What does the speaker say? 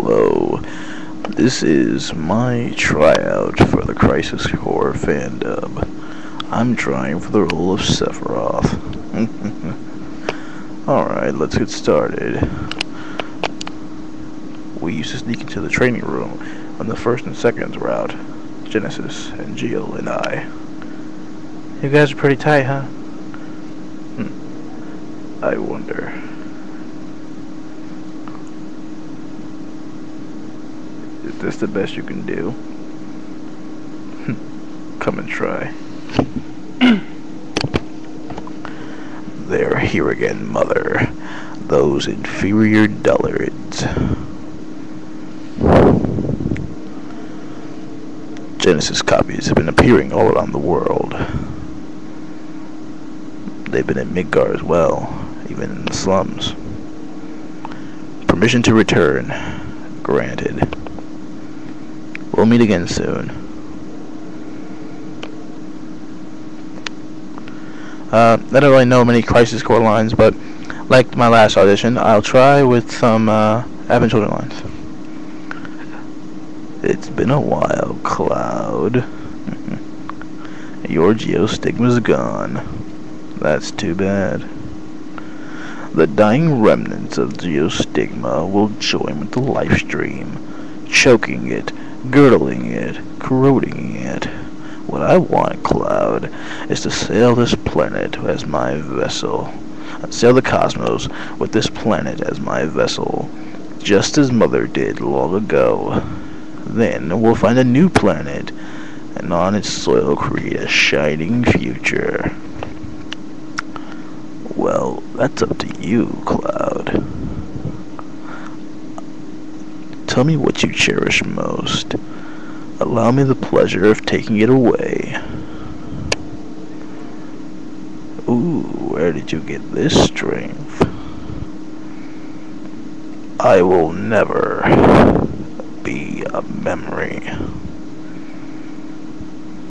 hello. This is my tryout for the Crisis Core fandom. I'm trying for the role of Sephiroth. Alright, let's get started. We used to sneak into the training room on the first and second route. Genesis and Geo and I. You guys are pretty tight, huh? I wonder. Is this the best you can do? Come and try. They're here again, Mother. Those inferior dullards. Genesis copies have been appearing all around the world. They've been in Midgar as well, even in the slums. Permission to return granted. We'll meet again soon. I don't really know many Crisis Core lines, but like my last audition, I'll try with some Advent Children lines. It's been a while, Cloud. Your Geostigma's gone. That's too bad. The dying remnants of Geostigma will join with the Life Stream, choking it, girdling it, corroding it. What I want, Cloud, is to sail this planet as my vessel. Sail the cosmos with this planet as my vessel, just as Mother did long ago. Then we'll find a new planet, and on its soil create a shining future. Well, that's up to you, Cloud. Tell me what you cherish most. Allow me the pleasure of taking it away. Ooh, where did you get this strength? I will never be a memory.